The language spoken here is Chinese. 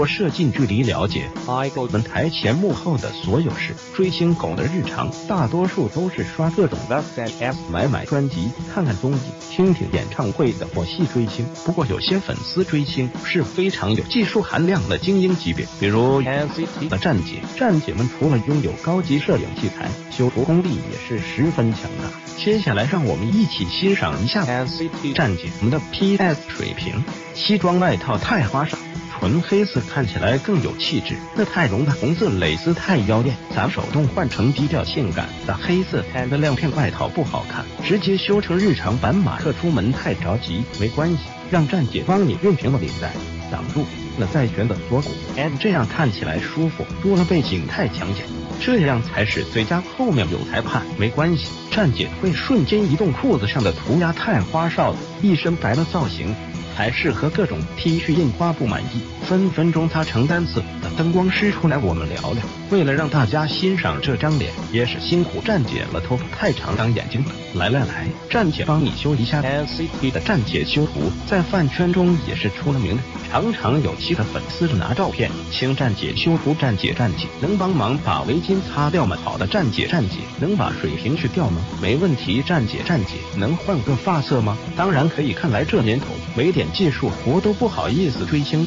过射近距离了解 idol 们台前幕后的所有事。追星狗的日常，大多数都是刷各种 FAS， 买专辑，看看综艺，听听演唱会的火系追星。不过有些粉丝追星是非常有技术含量的精英级别，比如 NCT 的站姐们除了拥有高级摄影器材，修图功力也是十分强大。接下来让我们一起欣赏一下 NCT 站姐们的 PS 水平。西装外套太花哨，纯黑色看起来更有气质。那太绒的红色蕾丝太妖艳，咱手动换成低调性感的黑色。穿的亮片外套不好看，直接修成日常版马克。出门太着急没关系，让站姐帮你熨平了领带，挡住那在旋的锁骨，这样看起来舒服。多了背景太抢眼，这样才是最佳。后面有裁判没关系，站姐会瞬间移动。裤子上的涂鸦太花哨了，一身白的造型。 还适合各种 T 恤印花不满意，分分钟擦成单色的灯光师出来，我们聊聊。为了让大家欣赏这张脸，也是辛苦站姐了。头发太长挡眼睛了，来，站姐帮你修一下。NCT 的站姐修图在饭圈中也是出了名的，常有其他粉丝拿照片请站姐修图。站姐能帮忙把围巾擦掉吗？好的，站姐能把水平去掉吗？没问题。站姐能换个发色吗？当然可以。看来这年头没点技术活都不好意思追星。